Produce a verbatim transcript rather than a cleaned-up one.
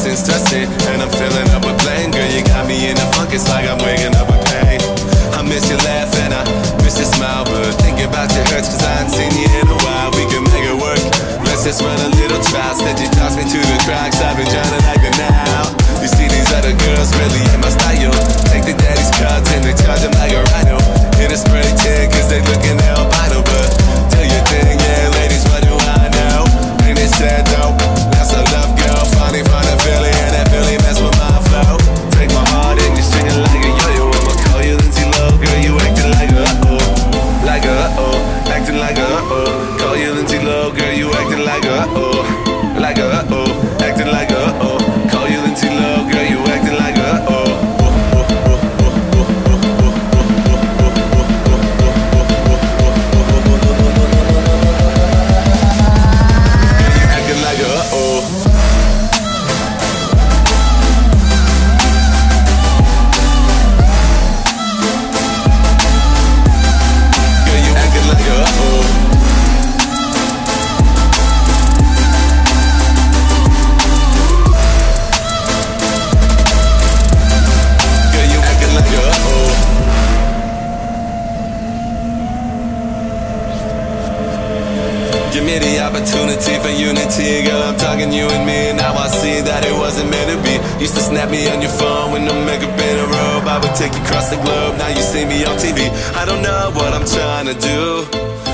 stressing, stressing, and I'm filling up with blame. Girl, you got me in the funk, it's like I'm waking up with pain. I miss your laugh and I miss your smile, but thinking about your hurts, cause I ain't seen you in a while. We can make it work, let's just run a little trial. That you toss me to the cracks, I've been drowning like an owl. You see these other girls really in my style. Take the daddy's cards and they charge them like a rhino. In a spray tan, cause they looking albino, but do your thing, yeah, ladies, what do I know? And it's sad though, that's a love girl. Finally find a Philly and that Philly mess with my flow. Take my heart and you string it like a yo-yo. I'ma call you Lindsay Lowe, girl, you acting like a uh-oh. Like a uh-oh, acting like a uh-oh. Call you Lindsay Lowe, girl, you acting like a uh-oh. Like a uh-oh, acting like a uh-oh. Call you Lindsay Lowe, girl, you acting like a uh-oh. Opportunity for unity, girl, I'm talking you and me. Now I see that it wasn't meant to be. Used to snap me on your phone when I'm making a robe. I would take you across the globe, now you see me on T V. I don't know what I'm trying to do.